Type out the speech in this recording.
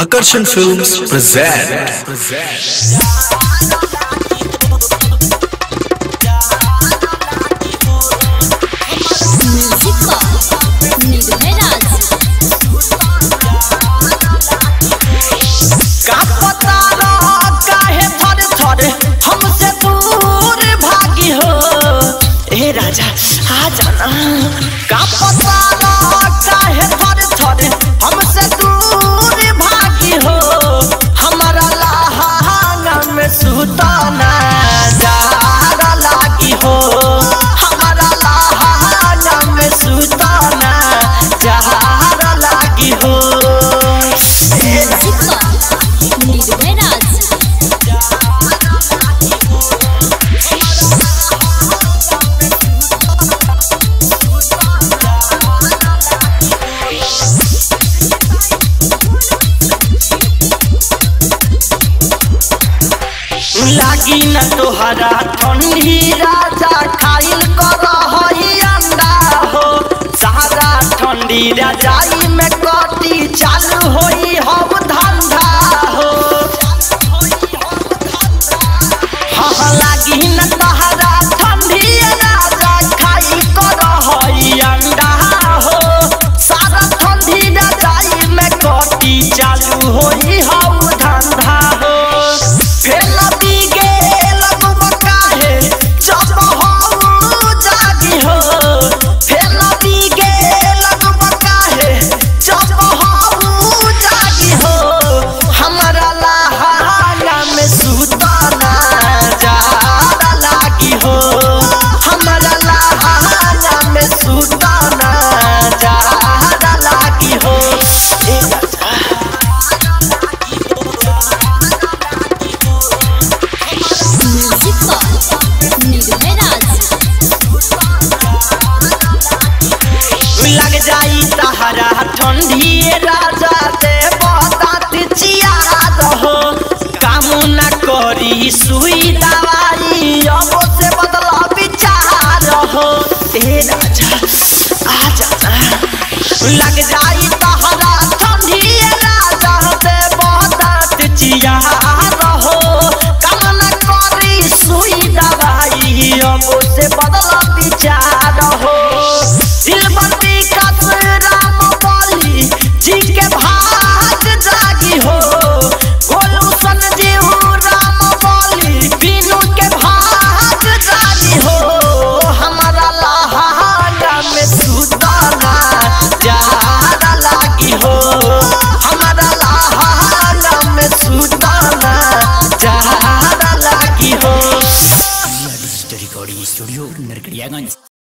आकर्षण films present राजा आ जाना का पता काहे थोड़े थोड़े हमसे दूर भागी हो हमारा लहांगा में सुताना जाड़ा लागी हो हमारा लहांगा में सुताना जाड़ा लागी हो लागी न तोहरा ठंडी राजा खाइल करो अंडा हो सारा ठंडी रजाई में कटी चालू होई हम धंधा हो लागी न तोहरा ठंडी राजा खाइल करो अंडा हो सारा ठंडी रजाई में कटी चालू होई हम धंधा हो लग जाई तहरा ठंडी राजा से बहुत चिया रहो काम न करी सुई दवाई अब से बदला विचार हो राजा आ जाना लग जाई तहरा ठंडी राजा से बहुत चिया रहो काम न करी सुई दवाई अब से बदला विचार हो स्टूडियो नरकड़ियागंज।